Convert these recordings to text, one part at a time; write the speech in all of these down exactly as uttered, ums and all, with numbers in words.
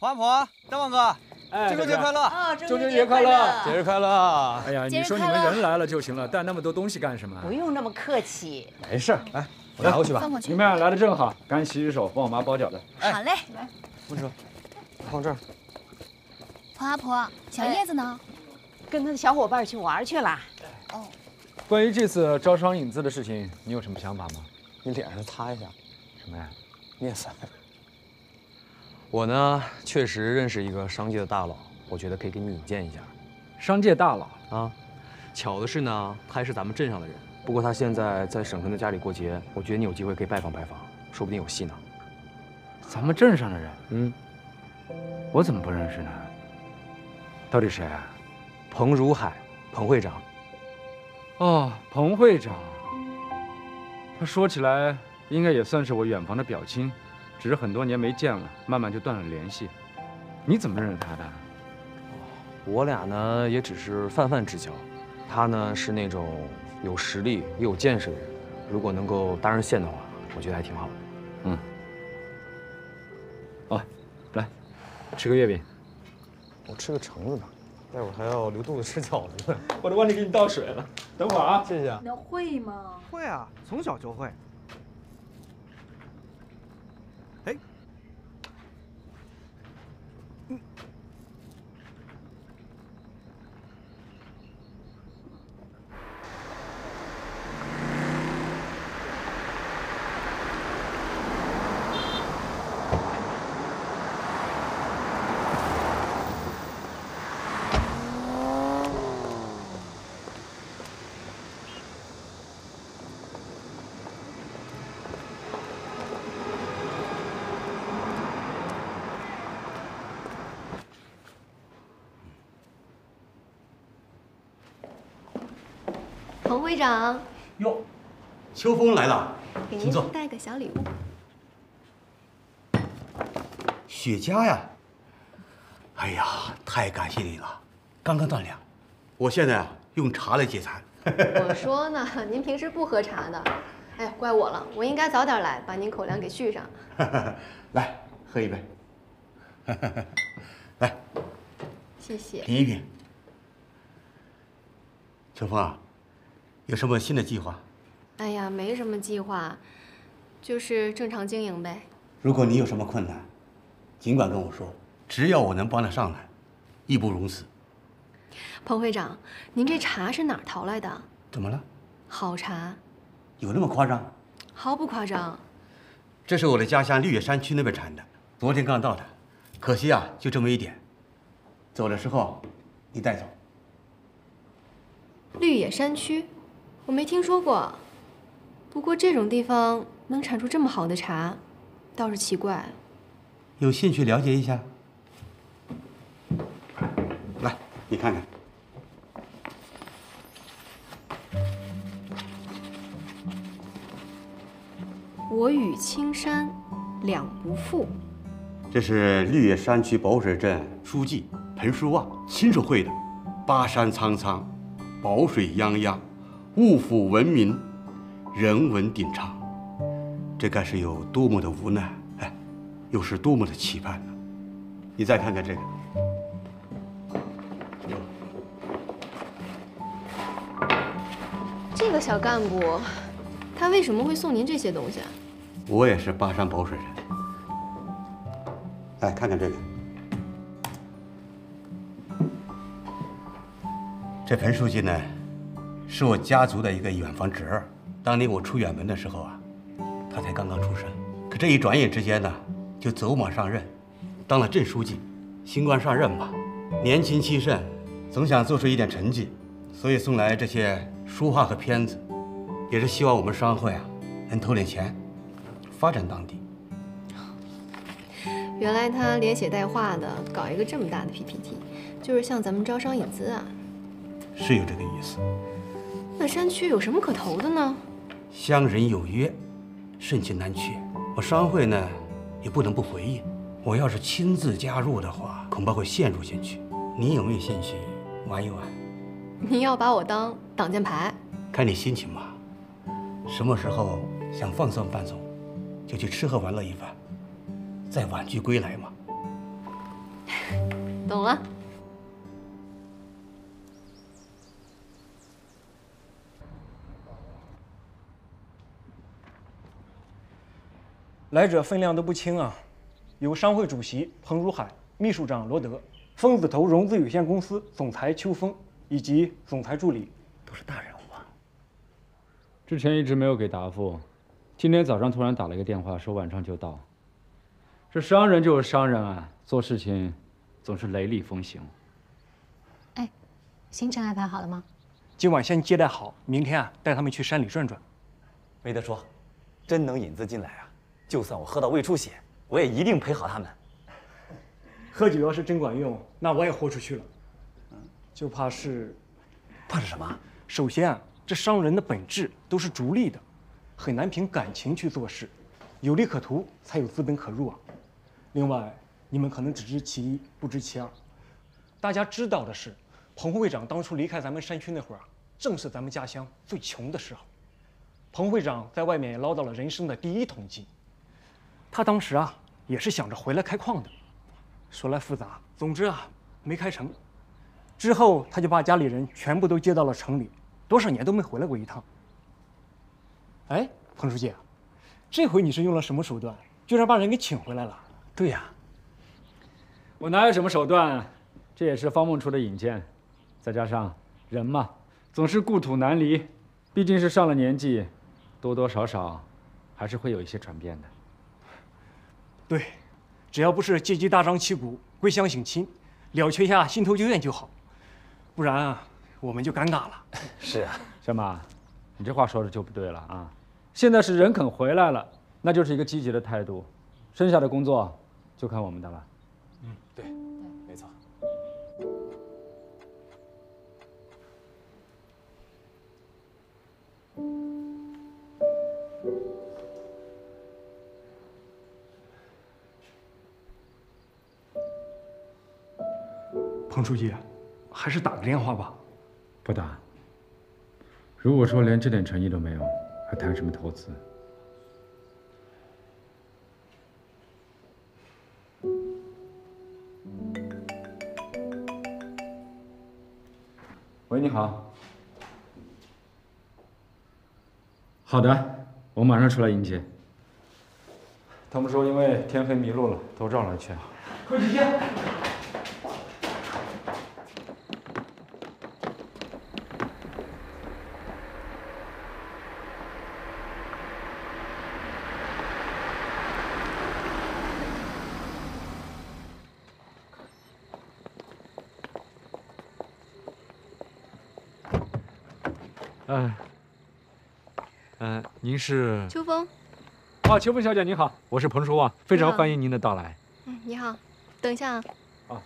黄婆、大旺哥，中秋节快乐！啊，中秋节快乐！节日快乐！哎呀，你说你们人来了就行了，带那么多东西干什么？不用那么客气。没事，来，我拿回去吧。你们俩来的正好，赶紧洗洗手，帮我妈包饺子。好嘞，来，温叔，放这儿。黄阿婆，小叶子呢？跟他的小伙伴去玩去了。哦。关于这次招商引资的事情，你有什么想法吗？你脸上擦一下。什么呀？面色。 我呢，确实认识一个商界的大佬，我觉得可以给你引荐一下。商界大佬啊，巧的是呢，他还是咱们镇上的人。不过他现在在省城的家里过节，我觉得你有机会可以拜访拜访，说不定有戏呢。咱们镇上的人，嗯，我怎么不认识呢？到底谁啊？彭如海，彭会长。哦，彭会长，他说起来应该也算是我远房的表亲。 只是很多年没见了，慢慢就断了联系。你怎么认识他的？我俩呢也只是泛泛之交。他呢是那种有实力又有见识的人，如果能够搭上线的话，我觉得还挺好的。嗯。哦，来，吃个月饼。我吃个橙子吧，待会儿还要留肚子吃饺子呢。我都忘记给你倒水了，等会儿啊。谢谢。你能会吗？会啊，从小就会。 彭会长，哟，秋风来了，给您带个小礼物。雪茄呀，哎呀，太感谢你了，刚刚断粮，我现在啊用茶来解馋。我说呢，您平时不喝茶的，哎呀，怪我了，我应该早点来，把您口粮给续上。来，喝一杯。来，谢谢。品一品。秋风啊。 有什么新的计划？哎呀，没什么计划，就是正常经营呗。如果你有什么困难，尽管跟我说，只要我能帮得上来，义不容辞。彭会长，您这茶是哪儿淘来的？怎么了？好茶，有那么夸张？毫不夸张。这是我的家乡绿野山区那边产的，昨天刚到的，可惜啊，就这么一点。走的时候，你带走。绿野山区。 我没听说过，不过这种地方能产出这么好的茶，倒是奇怪。有兴趣了解一下？来，你看看。我与青山两不负。这是绿野山区保水镇书记彭书旺亲手绘的“巴山苍苍，保水泱泱”。 物阜文明，人文鼎昌，这该是有多么的无奈，哎，又是多么的期盼呢？你再看看这个，这个小干部，他为什么会送您这些东西啊？我也是巴山保水人。来看看这个，这彭书记呢？ 是我家族的一个远房侄儿，当年我出远门的时候啊，他才刚刚出生。可这一转眼之间呢，就走马上任，当了镇书记。新官上任嘛，年轻气盛，总想做出一点成绩，所以送来这些书画和片子，也是希望我们商会啊能投点钱，发展当地。原来他连写带画的搞一个这么大的 P P T， 就是向咱们招商引资啊。是有这个意思。 那山区有什么可投的呢？乡人有约，盛情难却。我商会呢，也不能不回应。我要是亲自加入的话，恐怕会陷入进去。你有没有兴趣玩一玩？你要把我当挡箭牌？看你心情吧。什么时候想放松放松，就去吃喝玩乐一番，再婉拒归来嘛。懂了。来者分量都不轻啊，有商会主席彭如海、秘书长罗德、疯子头融资有限公司总裁邱峰以及总裁助理，都是大人物啊。之前一直没有给答复，今天早上突然打了一个电话，说晚上就到。 这商人就是商人啊，做事情总是雷厉风行。哎，行程安排好了吗？今晚先接待好，明天啊带他们去山里转转。没得说，真能引资进来啊，就算我喝到胃出血，我也一定陪好他们。喝酒要是真管用，那我也豁出去了。嗯，就怕是，怕是什么？首先啊，这商人的本质都是逐利的，很难凭感情去做事，有利可图才有资本可入啊。 另外，你们可能只知其一，不知其二。大家知道的是，彭会长当初离开咱们山区那会儿，正是咱们家乡最穷的时候。彭会长在外面也捞到了人生的第一桶金。他当时啊，也是想着回来开矿的。说来复杂，总之啊，没开成。之后他就把家里人全部都接到了城里，多少年都没回来过一趟。哎，彭书记，这回你是用了什么手段，居然把人给请回来了？ 对呀、啊，我哪有什么手段啊？这也是方梦初的引荐，再加上人嘛，总是故土难离，毕竟是上了年纪，多多少少还是会有一些转变的。对，只要不是借机大张旗鼓、归乡省亲，了却一下心头旧怨就好，不然啊，我们就尴尬了。是啊，小马，你这话说的就不对了啊！现在是人肯回来了，那就是一个积极的态度，剩下的工作。 就看我们的了。嗯，对，没错。彭书记，还是打个电话吧。不打。如果说连这点诚意都没有，还谈什么投资？ 喂，你好。好的，我马上出来迎接。他们说因为天黑迷路了，都绕了一圈。快去接！嗯，嗯，您是秋风。啊，秋风小姐您好，我是彭淑望，非常欢迎您的到来。嗯，你好，等一下啊。啊。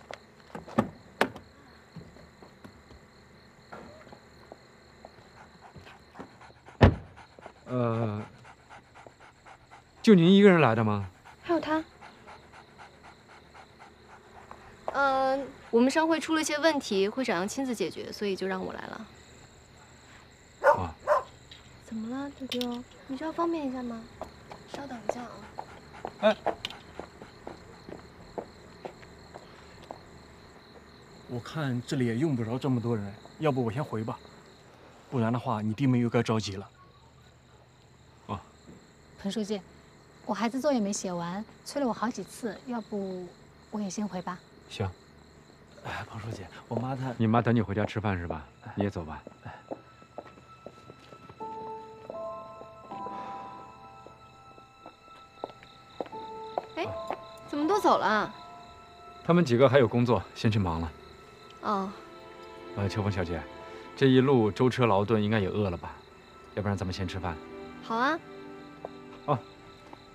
呃，就您一个人来的吗？还有他。呃，我们商会出了些问题，会长要亲自解决，所以就让我来了。 啊！怎么了，丢丢？你需要方便一下吗？稍等一下啊！哎，我看这里也用不着这么多人，要不我先回吧，不然的话你弟妹又该着急了。啊！彭书记，我孩子作业没写完，催了我好几次，要不我也先回吧。行。哎，彭书记，我妈她……你妈等你回家吃饭是吧？你也走吧。 怎么都走了？他们几个还有工作，先去忙了。哦。呃，秋风小姐，这一路舟车劳顿，应该也饿了吧？要不然咱们先吃饭。好啊。哦，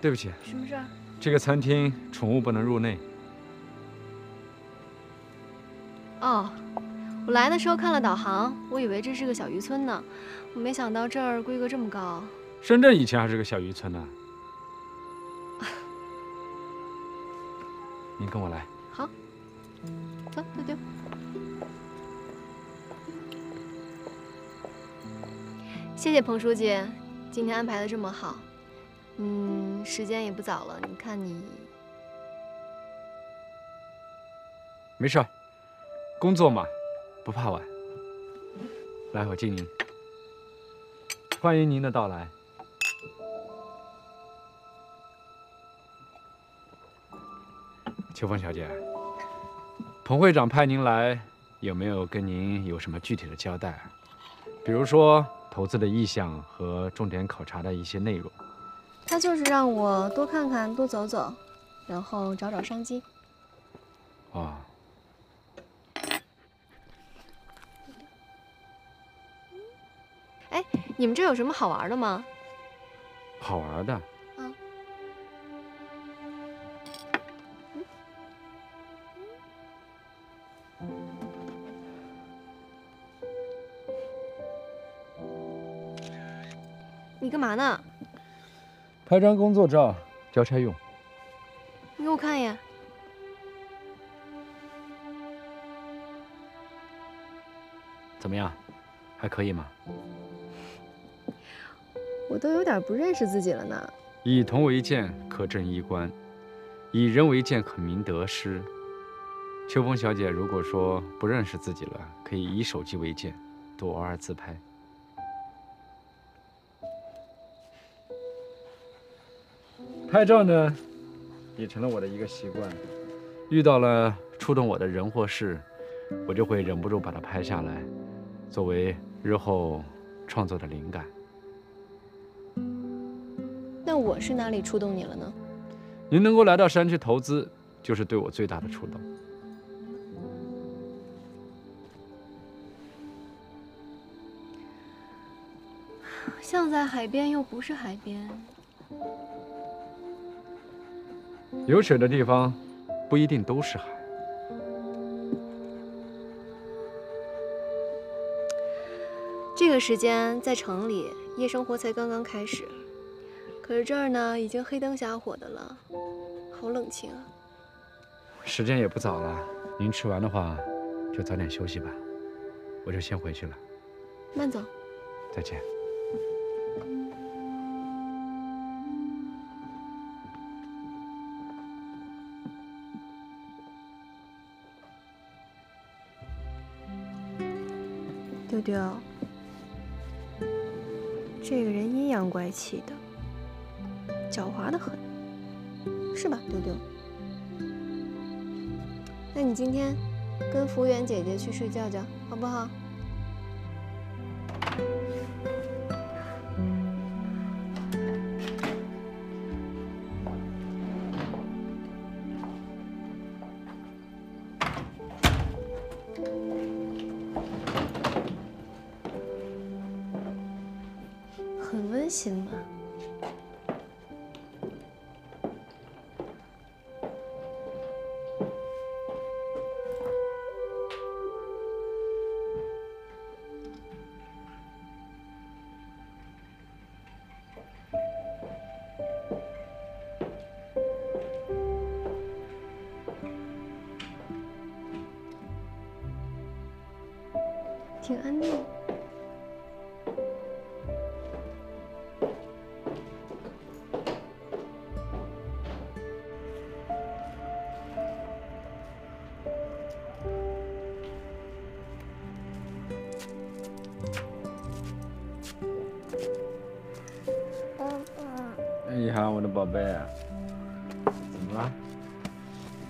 对不起。什么事儿？这个餐厅宠物不能入内。哦，我来的时候看了导航，我以为这是个小渔村呢，我没想到这儿规格这么高。深圳以前还是个小渔村呢。 您跟我来。好，走，丢丢。谢谢彭书记，今天安排的这么好。嗯，时间也不早了，你看你。没事，工作嘛，不怕晚。来，我敬您，欢迎您的到来。 秋风小姐，彭会长派您来，有没有跟您有什么具体的交代啊？比如说投资的意向和重点考察的一些内容。他就是让我多看看、多走走，然后找找商机。哦。哎，你们这有什么好玩的吗？好玩的。 你干嘛呢？拍张工作照，交差用。你给我看一眼。怎么样？还可以吗？我都有点不认识自己了呢。以铜为鉴，可正衣冠；以人为鉴，可明得失。秋风小姐，如果说不认识自己了，可以以手机为鉴，多偶尔自拍。 拍照呢，也成了我的一个习惯。遇到了触动我的人或事，我就会忍不住把它拍下来，作为日后创作的灵感。那我是哪里触动你了呢？您能够来到山区投资，就是对我最大的触动。像在海边，又不是海边。 有水的地方，不一定都是海。这个时间在城里，夜生活才刚刚开始，可是这儿呢，已经黑灯瞎火的了，好冷清啊。时间也不早了，您吃完的话，就早点休息吧，我就先回去了。慢走。再见。 丢丢，这个人阴阳怪气的，狡猾的很，是吧，丢丢？那你今天跟服务员姐姐去睡觉觉，好不好？行吗？挺安静。 一涵，我的宝贝，怎么了？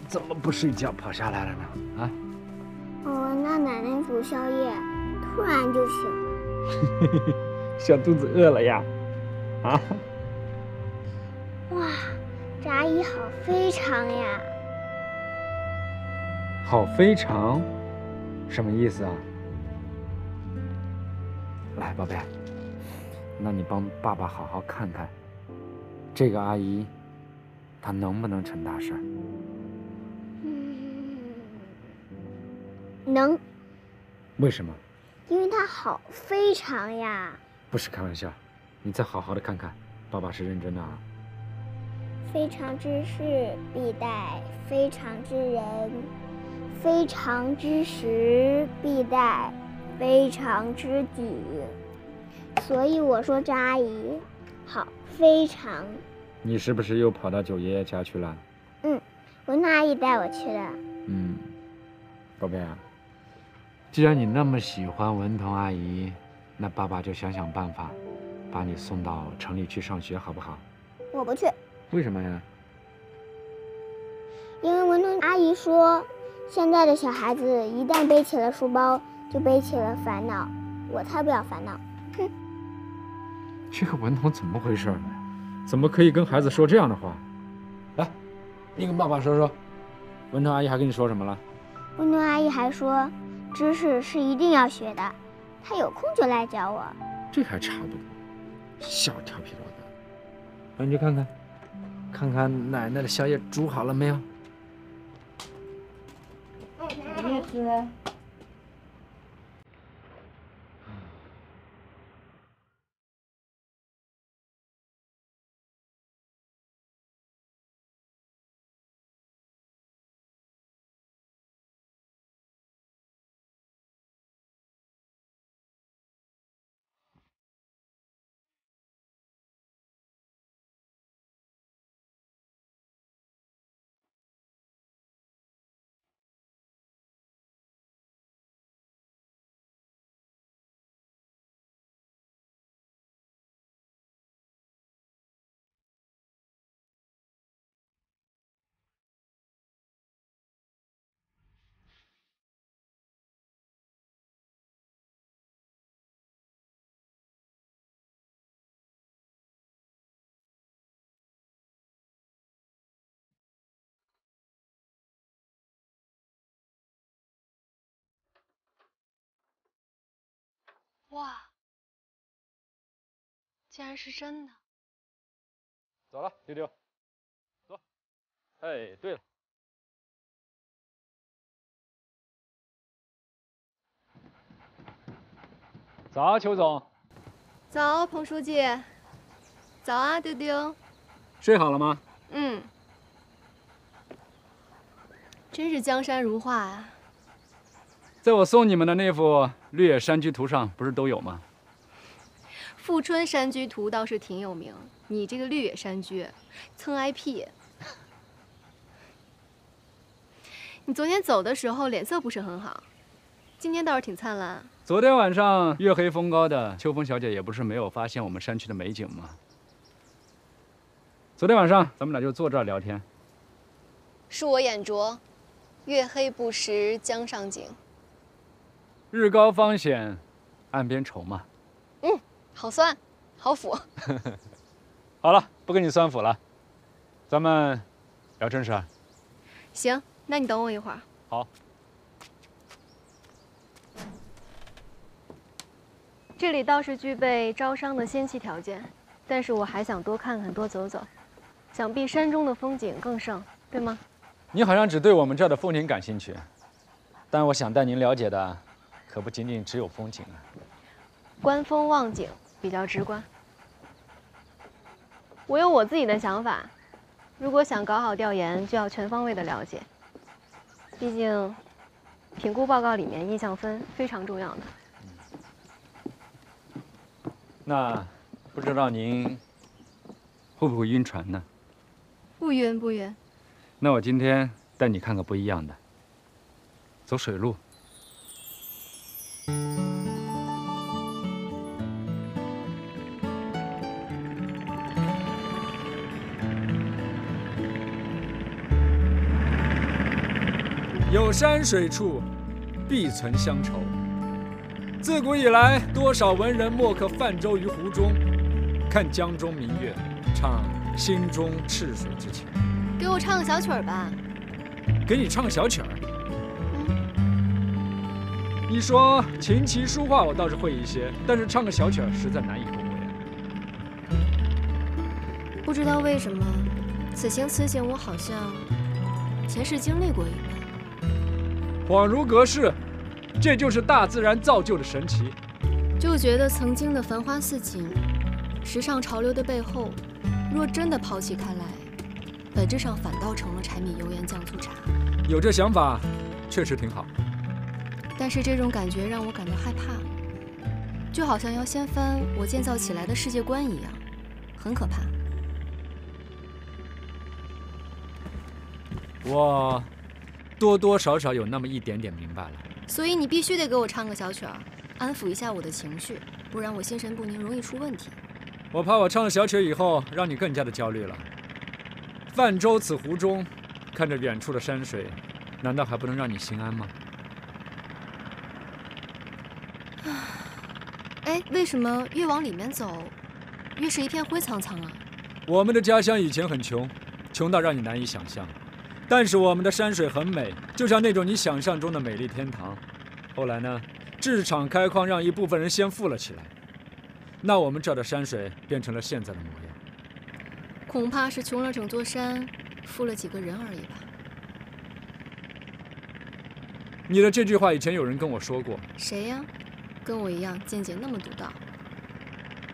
怎么不睡觉跑下来了呢？啊？我让奶奶煮宵夜，突然就醒了。小肚子饿了呀？啊？哇，炸鱼好肥肠呀！好肥肠，什么意思啊？来，宝贝，那你帮爸爸好好看看。 这个阿姨，她能不能成大事？嗯，能。为什么？因为她好非常呀。不是开玩笑，你再好好的看看，爸爸是认真的啊。非常之事必带非常之人，非常之时必带非常之己，所以我说这阿姨好非常。 你是不是又跑到九爷爷家去了？嗯，我那阿姨带我去的。嗯，宝贝啊，既然你那么喜欢文彤阿姨，那爸爸就想想办法，把你送到城里去上学，好不好？我不去。为什么呀？因为文彤阿姨说，现在的小孩子一旦背起了书包，就背起了烦恼。我才不要烦恼！哼。这个文彤怎么回事呢？怎么可以跟孩子说这样的话？来，你跟爸爸说说，文彤阿姨还跟你说什么了？文彤阿姨还说，知识是一定要学的，她有空就来教我。这还差不多，小调皮捣蛋。那你去看看，看看奶奶的宵夜煮好了没有？我也吃。 哇！竟然是真的。走了，丢丢，走。哎，对了，早，邱总。早，彭书记。早啊，丢丢。睡好了吗？嗯。真是江山如画啊。 在我送你们的那幅《绿野山居图》上，不是都有吗？富春山居图倒是挺有名，你这个绿野山居，蹭 I P。你昨天走的时候脸色不是很好，今天倒是挺灿烂。昨天晚上月黑风高的，秋风小姐也不是没有发现我们山区的美景吗？昨天晚上咱们俩就坐这儿聊天。恕我眼拙，月黑不识江上景。 日高方显，岸边愁嘛。嗯，好酸，好腐。好了，不跟你酸腐了，咱们聊正事儿。行，那你等我一会儿。好。这里倒是具备招商的先期条件，但是我还想多看看，多走走。想必山中的风景更胜，对吗？你好像只对我们这儿的风景感兴趣，但我想带您了解的。 可不仅仅只有风景啊！观风望景比较直观。我有我自己的想法，如果想搞好调研，就要全方位的了解。毕竟，评估报告里面印象分非常重要的。那不知道您会不会晕船呢？不晕不晕。那我今天带你看个不一样的，走水路。 有山水处，必存乡愁。自古以来，多少文人墨客泛舟于湖中，看江中明月，唱心中赤水之情。给我唱个小曲儿吧。给你唱个小曲儿。嗯、你说琴棋书画我倒是会一些，但是唱个小曲儿实在难以恭维。不知道为什么，此情此景我好像前世经历过一般。 恍如隔世，这就是大自然造就的神奇。就觉得曾经的繁花似锦，时尚潮流的背后，若真的抛弃开来，本质上反倒成了柴米油盐酱醋茶。有这想法，确实挺好。但是这种感觉让我感到害怕，就好像要掀翻我建造起来的世界观一样，很可怕。我。多多少少有那么一点点明白了。所以你必须得给我唱个小曲儿，安抚一下我的情绪，不然我心神不宁，容易出问题。我怕我唱了小曲以后，让你更加的焦虑了。泛舟此湖中，看着远处的山水，难道还不能让你心安吗？哎，为什么越往里面走，越是一片灰苍苍啊？我们的家乡以前很穷，穷到让你难以想象。但是我们的山水很美，就像那种你想象中的美丽天堂。后来呢，制厂开矿让一部分人先富了起来，那我们这儿的山水变成了现在的模样。恐怕是穷了整座山，富了几个人而已吧。你的这句话以前有人跟我说过。谁呀？跟我一样见解那么独到。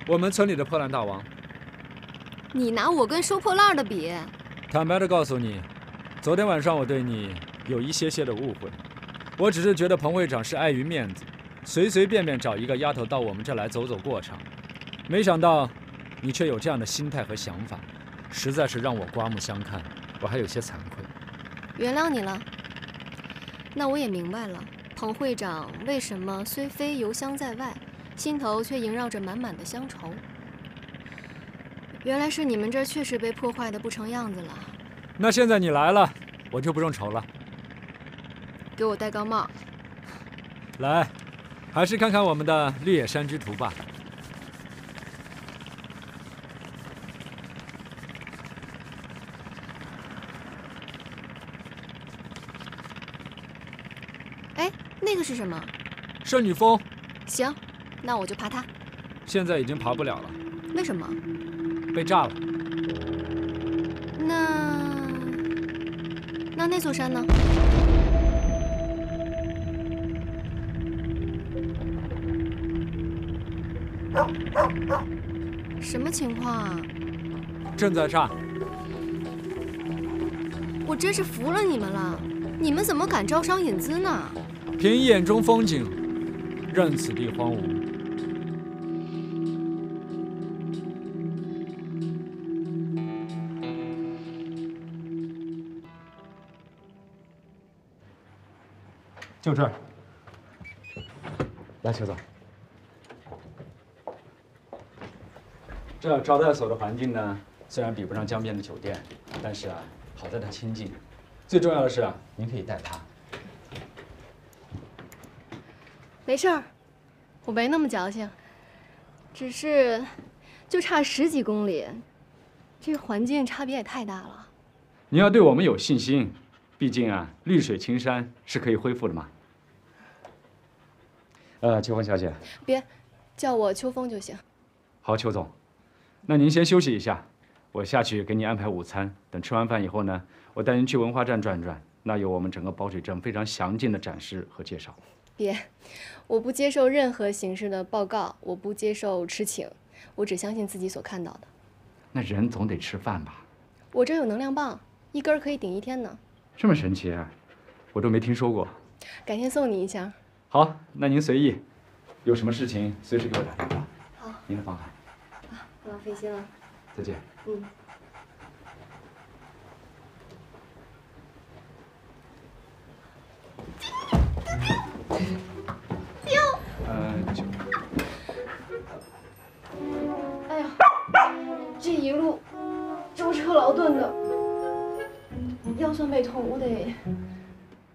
我们村里的破烂大王。你拿我跟收破烂的比？坦白的告诉你，昨天晚上我对你有一些些的误会，我只是觉得彭会长是碍于面子，随随便便找一个丫头到我们这来走走过场，没想到你却有这样的心态和想法，实在是让我刮目相看，我还有些惭愧。原谅你了。那我也明白了，彭会长为什么虽非游乡在外，心头却萦绕着满满的乡愁。原来是你们这儿确实被破坏的不成样子了。那现在你来了，我就不用愁了。给我戴高帽。来，还是看看我们的绿野山居图吧。哎，那个是什么？圣女峰。行，那我就爬它。现在已经爬不了了。为什么？被炸了。那那那座山呢？什么情况啊？正在炸。我真是服了你们了，你们怎么敢招商引资呢？凭眼中风景，任此地荒芜。就这儿，来，邱总。这招待所的环境呢，虽然比不上江边的酒店，但是啊，好在它清静。最重要的是啊，您可以带它。没事儿，我没那么矫情，只是就差十几公里，这环境差别也太大了。你要对我们有信心。毕竟啊，绿水青山是可以恢复的嘛。呃，秋风小姐，别，叫我秋风就行。好，邱总，那您先休息一下，我下去给你安排午餐。等吃完饭以后呢，我带您去文化站转转，那有我们整个保水镇非常详尽的展示和介绍。别，我不接受任何形式的报告，我不接受痴情，我只相信自己所看到的。那人总得吃饭吧？我这有能量棒，一根可以顶一天呢。这么神奇啊，我都没听说过。改天送你一箱。好，那您随意，有什么事情随时给我打电话。好，您的方案。啊，不浪费心了。再见。嗯。哟。呃，就。哎呀，这一路舟车劳顿的。腰酸背痛，我得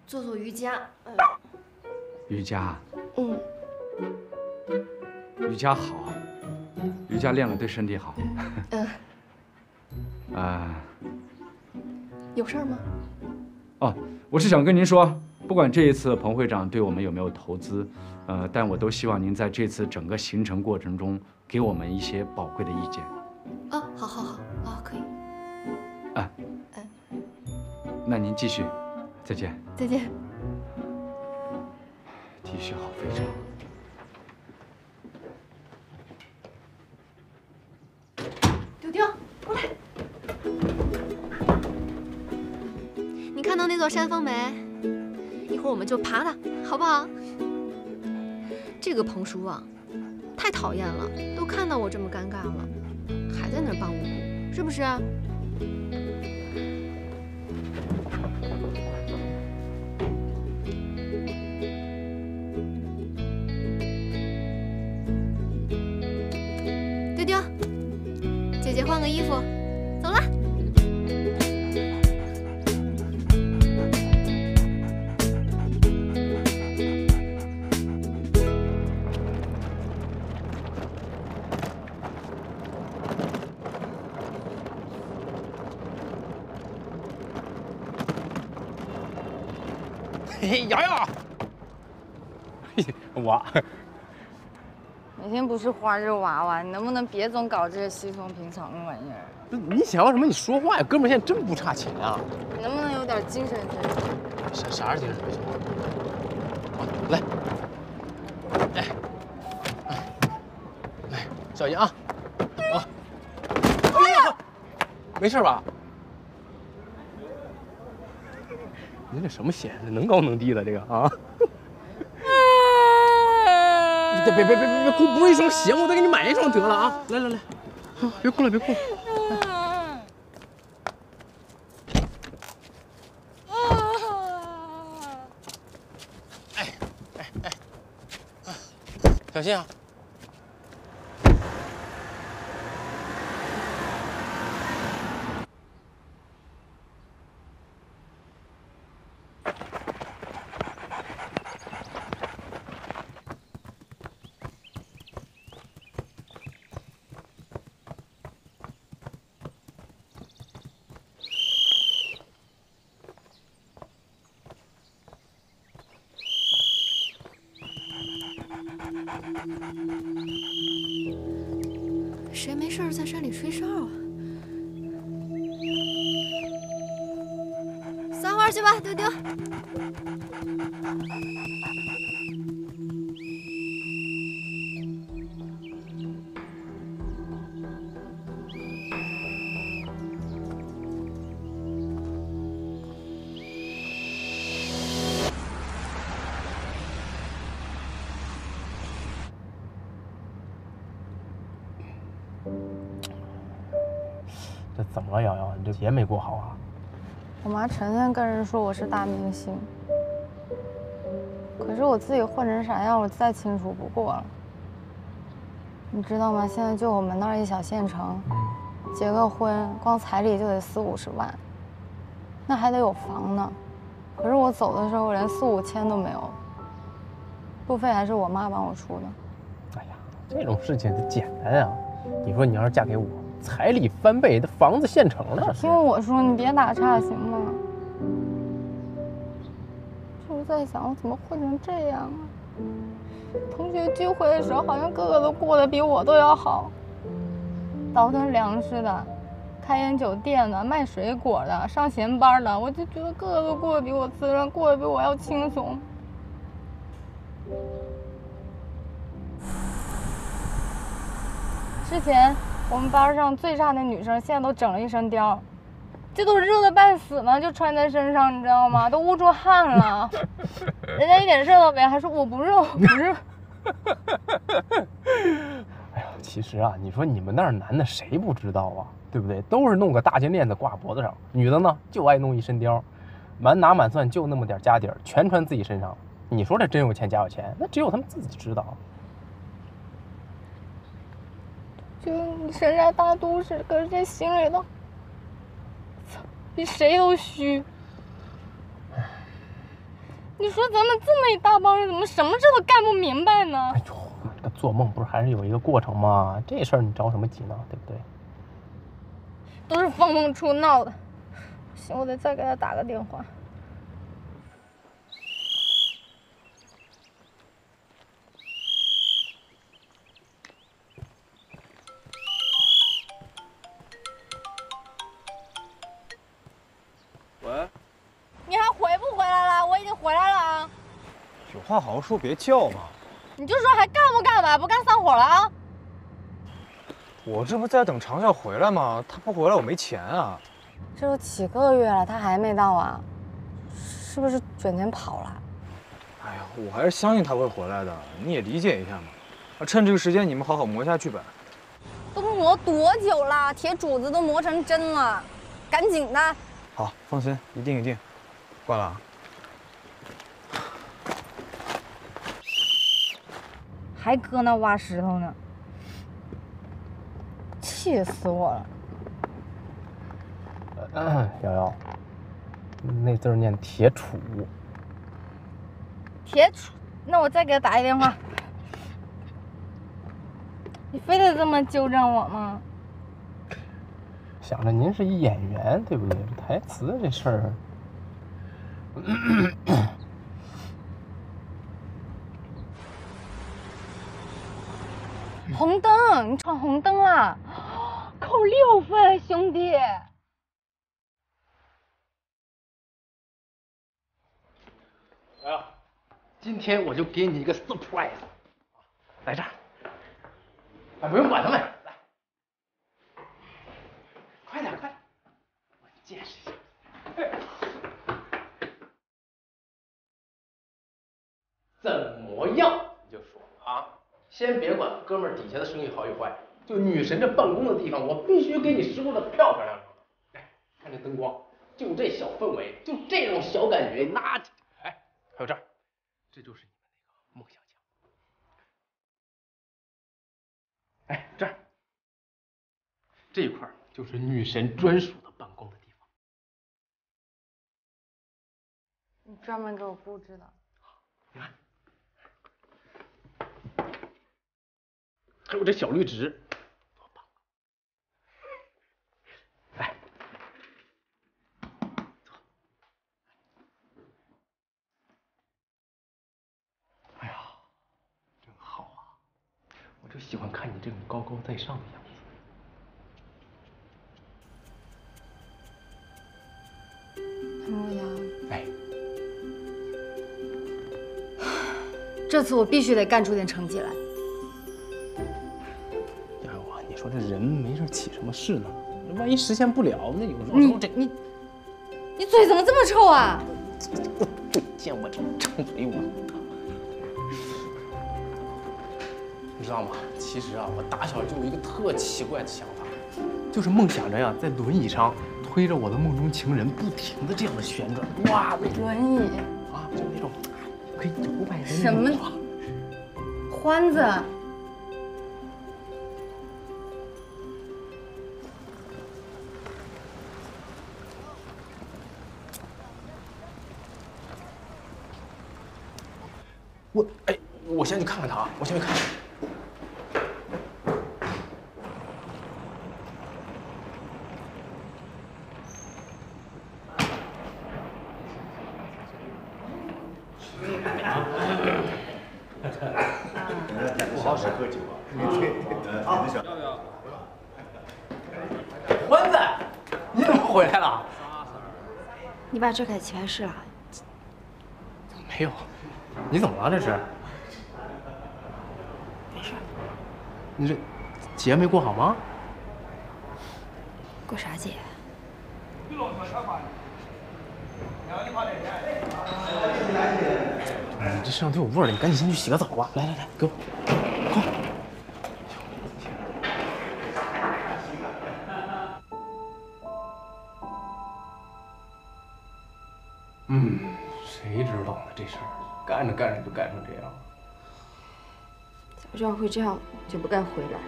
做做瑜伽。哎、瑜伽？嗯，瑜伽好，瑜伽练了对身体好。嗯。啊、呃。有事儿吗？哦，我是想跟您说，不管这一次彭会长对我们有没有投资，呃，但我都希望您在这次整个行程过程中给我们一些宝贵的意见。啊，好好好，啊，可以。啊。那您继续，再见。再见。的确好非常。丢丢，过来。你看到那座山峰没？一会儿我们就爬它，好不好？这个彭叔啊，太讨厌了，都看到我这么尴尬了，还在那儿扮无辜，是不是？衣服，走了。嘿嘿，瑶瑶，我。 每天不是花就是娃娃，你能不能别总搞这些稀松平常的玩意儿？不是你想要什么？你说话呀，哥们儿，现在真不差钱啊！你能不能有点精神追求？啥啥是精神追求？好，来，来，来，来，小心啊！啊！哎呀，没事吧？你这什么闲？能高能低的这个啊？ 别别别别别哭！不是一双鞋，我再给你买一双得了啊！来来来，别哭了别哭了。哎哎哎哎，小心啊！谁没事在山里吹哨啊？撒欢去吧，丢丢。这怎么了，瑶瑶？你这节没过好啊？我妈成天跟人说我是大明星，可是我自己混成啥样，我再清楚不过了。你知道吗？现在就我们那儿一小县城，结个婚光彩礼就得四五十万，那还得有房呢。可是我走的时候，我连四五千都没有，路费还是我妈帮我出的。哎呀，这种事情简单啊！你说你要是嫁给我。 彩礼翻倍，这房子现成的。听我说，你别打岔，行吗？就是在想，我怎么混成这样啊？同学聚会的时候，好像个个都过得比我都要好，倒腾粮食的，开烟酒店的，卖水果的，上闲班的，我就觉得个个都过得比我滋润，过得比我要轻松。 之前我们班上最差的女生，现在都整了一身貂，这都热得半死呢，就穿在身上，你知道吗？都捂出汗了，人家一点事都没，还说我不热，我不热。哎呀，其实啊，你说你们那儿男的谁不知道啊，对不对？都是弄个大金链子挂脖子上，女的呢就爱弄一身貂，满打满算就那么点家底儿，全穿自己身上。你说这真有钱假有钱，那只有他们自己知道。 就你身在大都市，可是这心里头，比谁都虚。你说咱们这么一大帮人，怎么什么事都干不明白呢？哎呦，这个做梦不是还是有一个过程吗？这事儿你着什么急呢？对不对？都是方梦出闹的。行，我得再给他打个电话。 有话好好说，别叫嘛！你就说还干不干吧，不干散伙了啊！我这不在等长笑回来吗？他不回来我没钱啊！这都几个月了，他还没到啊？是不是卷钱跑了？哎呀，我还是相信他会回来的，你也理解一下嘛！啊，趁这个时间你们好好磨下剧本。都磨多久了？铁杵子都磨成针了，赶紧的！好，放心，一定一定。挂了啊。 还搁那挖石头呢，气死我了！瑶瑶，那字念铁杵。铁杵？那我再给他打一电话。你非得这么纠正我吗？想着您是一演员，对不对？这台词这事儿。红灯，你闯红灯了，扣六分，兄弟。来啊，今天我就给你一个 surprise， 来这儿。哎，不用管他们，来，快点，快点，我见识一下。哎、怎么样？你就说啊。 先别管哥们儿底下的生意好与坏，就女神这办公的地方，我必须给你收拾的漂漂亮亮。哎，看这灯光，就这小氛围，就这种小感觉，那……哎，还有这儿，这就是你们那个梦想墙。哎，这儿，这一块就是女神专属的办公的地方。你专门给我布置的。你看。 还有这小绿植，多棒！来，走。哎呀，真好啊！我就喜欢看你这种高高在上的样子。唐若阳，哎，这次我必须得干出点成绩来。 说这人没事起什么事呢？万一实现不了，那有时候这你你嘴怎么这么臭啊？我不见我这臭嘴我，你知道吗？其实啊，我打小就有一个特奇怪的想法，就是梦想着呀，在轮椅上推着我的梦中情人，不停的这样的旋转。哇，轮椅啊，就那种可以摇摆的什么欢子。 我哎，我先去看看他啊！我先去看看。不好使，喝酒啊！对对，啊，不行。欢子，你怎么回来了？你把这改棋牌室了？没有。 你怎么了？这是？没事。你这节没过好吗？过啥节？你这身上都有味儿了，你赶紧先去洗个澡吧。来来来，给我，快！嗯，谁知道呢？这事儿。 干着干着就干成这样，早知道会这样，就不该回来。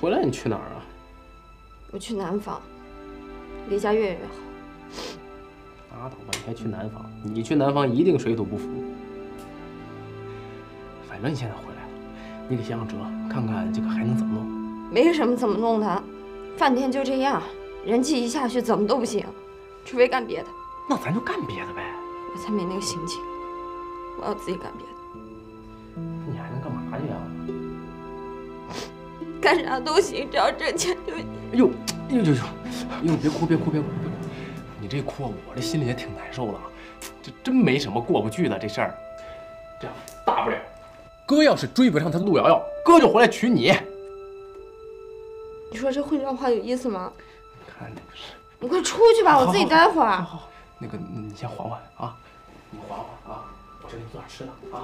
回来你去哪儿啊？我去南方，离家越远越好。拉倒吧，你还去南方？你去南方一定水土不服。反正你现在回来了，你得想想辙，看看这个还能怎么弄。没什么怎么弄的，饭店就这样，人气一下去怎么都不行，除非干别的。那咱就干别的呗。我才没那个心情。 我要自己干别的，你还能干嘛去呀？干啥都行，只要挣钱就行。哎呦，哎呦呦呦，哎呦，别哭，别哭，别哭！你这哭，我这心里也挺难受的。这真没什么过不去的这事儿。这样，大不了，哥要是追不上他陆瑶瑶，哥就回来娶你。你说这混账话有意思吗？你看你这是。你快出去吧，我自己待会儿。好， 好， 好，那个你先缓缓啊，你缓缓啊。 我给你做点吃的啊！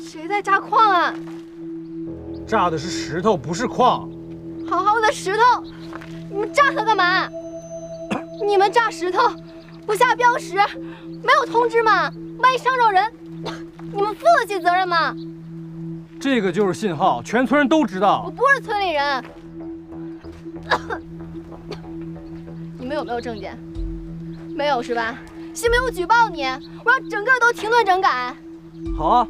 谁在炸矿啊？炸的是石头，不是矿。好好的石头，你们炸它干嘛？你们炸石头不下标识，没有通知吗？万一伤着人，你们负得起责任吗？ 这个就是信号，全村人都知道。我不是村里人，你们有没有证件？没有是吧？信没有举报你，我让整个都停顿整改。好啊，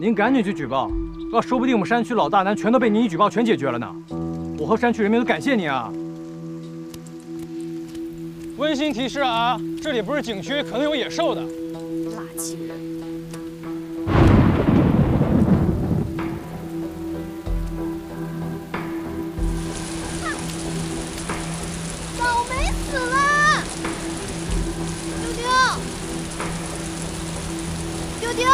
您赶紧去举报，啊，说不定我们山区老大难全都被您一举报全解决了呢。我和山区人民都感谢您啊。温馨提示啊，这里不是景区，可能有野兽的。垃圾人。 丢，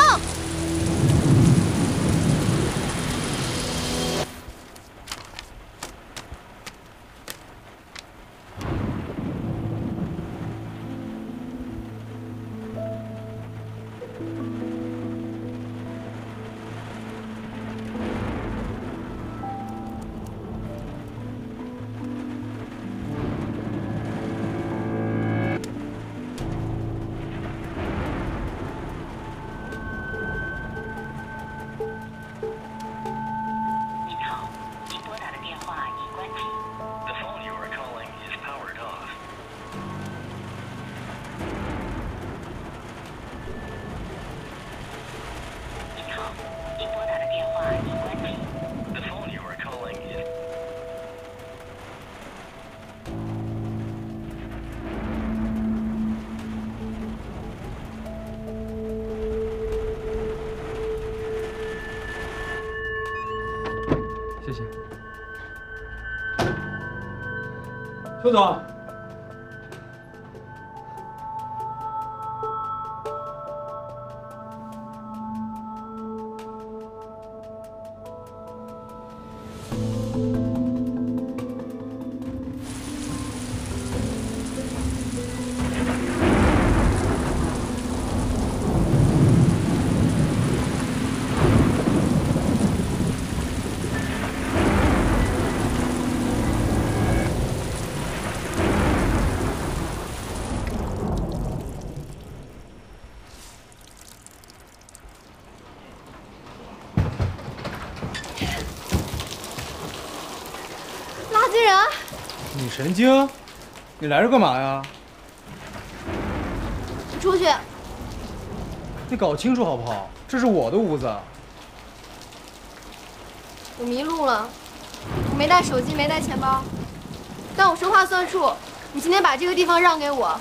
邱总，你神经！你来这干嘛呀？你出去！你搞清楚好不好？这是我的屋子。我迷路了，我没带手机，没带钱包，但我说话算数。你今天把这个地方让给我，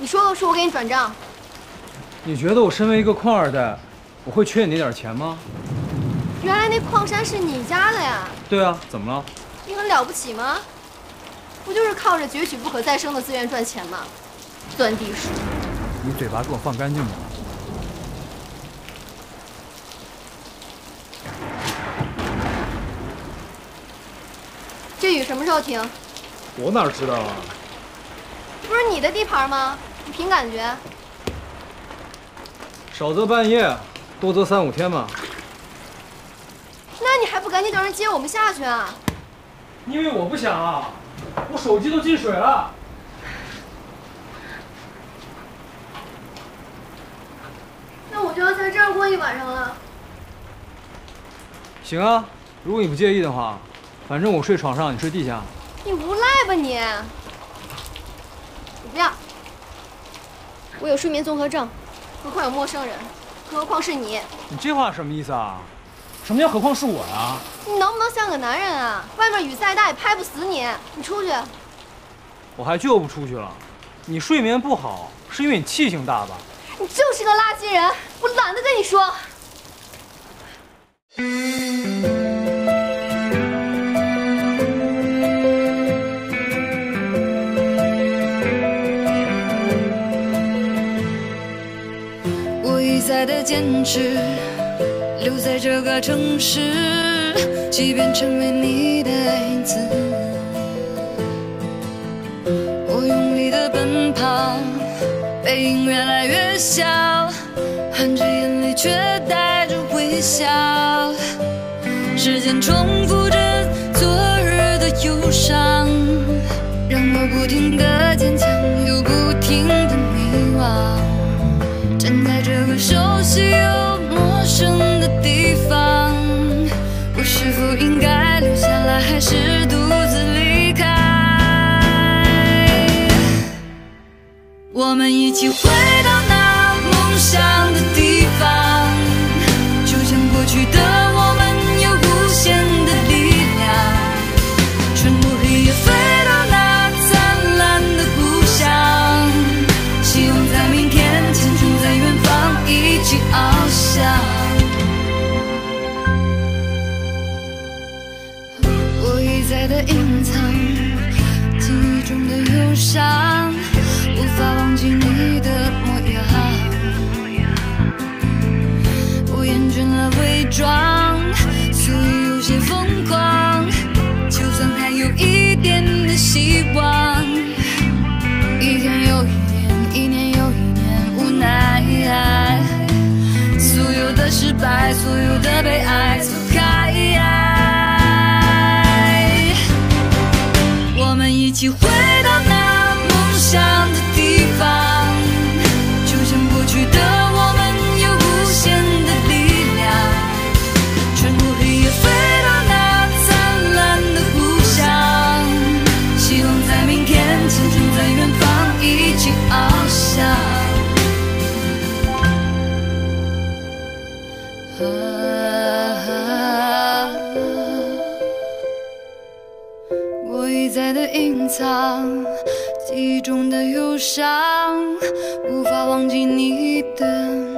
你说个数，我给你转账。你觉得我身为一个矿二代，我会缺你那点钱吗？原来那矿山是你家的呀？对啊，怎么了？你很了不起吗？ 不就是靠着攫取不可再生的资源赚钱吗？钻地鼠！你嘴巴给我放干净点！这雨什么时候停？我哪知道啊！不是你的地盘吗？你凭感觉？少则半夜，多则三五天嘛。那你还不赶紧叫人接我们下去啊？因为我不想啊。 我手机都进水了。那我就要在这儿过一晚上了。行啊，如果你不介意的话，反正我睡床上，你睡地下。你无赖吧你！我不要，我有睡眠综合症，何况有陌生人，更何况是你。你这话什么意思啊？什么叫何况是我呀？ 你能不能像个男人啊？外面雨再大也拍不死你！你出去，我还就不出去了。你睡眠不好，是因为你气性大吧？你就是个垃圾人，我懒得跟你说。我一再的坚持，留在这个城市。即便成为你的影子。我用力的奔跑，背影越来越小，含着眼泪却带着微笑。时间重复着昨日的忧伤，让我不停的坚强，又不停的迷惘。站在这个熟悉又陌生的地方。 是否应该留下来，还是独自离开？我们一起回到那梦想的地方，就像过去的我们有无限的力量，穿过黑夜飞到那灿烂的故乡。希望在明天，青春在远方一起翱翔。 一再的隐藏记忆中的忧伤，无法忘记你的模样。我厌倦了伪装，所以有些疯狂。就算还有一点的希望，一天又一年，一年又一年，无奈。所有的失败，所有的悲哀，走开。 我们一起回到那梦想的地方，就像过去的我们有无限的力量，穿过黑夜飞到那灿烂的故乡。希望在明天，青春在远方一起翱翔。啊 我一再的隐藏记忆中的忧伤，无法忘记你的。